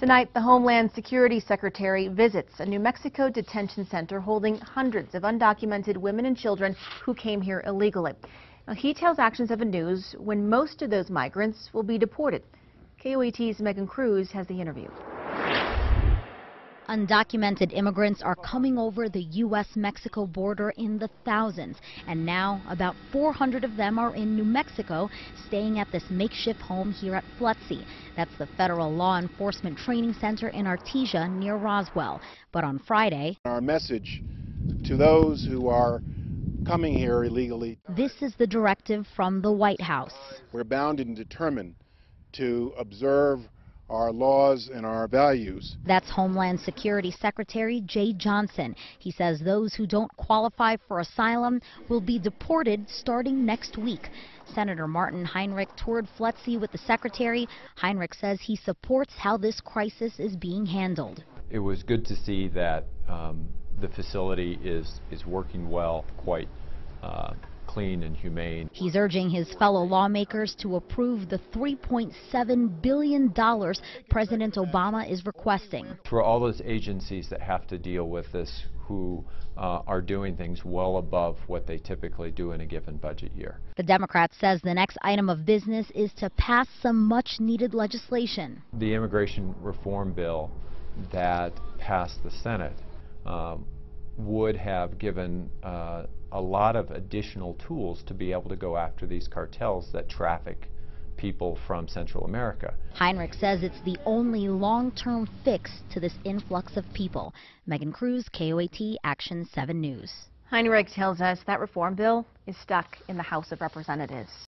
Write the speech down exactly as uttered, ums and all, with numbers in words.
Tonight, the Homeland Security Secretary visits a New Mexico detention center holding hundreds of undocumented women and children who came here illegally. Now, he tells Action seven News when most of those migrants will be deported. K O A T's Megan Cruz has the interview. Undocumented immigrants are coming over the U S Mexico border in the thousands, and now about four hundred of them are in New Mexico, staying at this makeshift home here at F L E T C. That's the Federal Law Enforcement Training Center in Artesia near Roswell. But on Friday, our message to those who are coming here illegally. This is the directive from the White House. We're bound and determined to observe our laws and our values. That's Homeland Security Secretary Jay Johnson. He says those who don't qualify for asylum will be deported starting next week. Senator Martin Heinrich toured F L E T C with the secretary. Heinrich says he supports how this crisis is being handled. It was good to see that um, the facility is, is working well, quite uh, clean and humane. He's urging his fellow lawmakers to approve the three point seven billion dollars President Obama is requesting. For all those agencies that have to deal with this, who uh, are doing things well above what they typically do in a given budget year. The Democrat says the next item of business is to pass some much-needed legislation. The immigration reform bill that passed the Senate um, would have given uh, a lot of additional tools to be able to go after these cartels that traffic people from Central America. Heinrich says it's the only long-term fix to this influx of people. Megan Cruz, K O A T, Action seven News. Heinrich tells us that reform bill is stuck in the House of Representatives.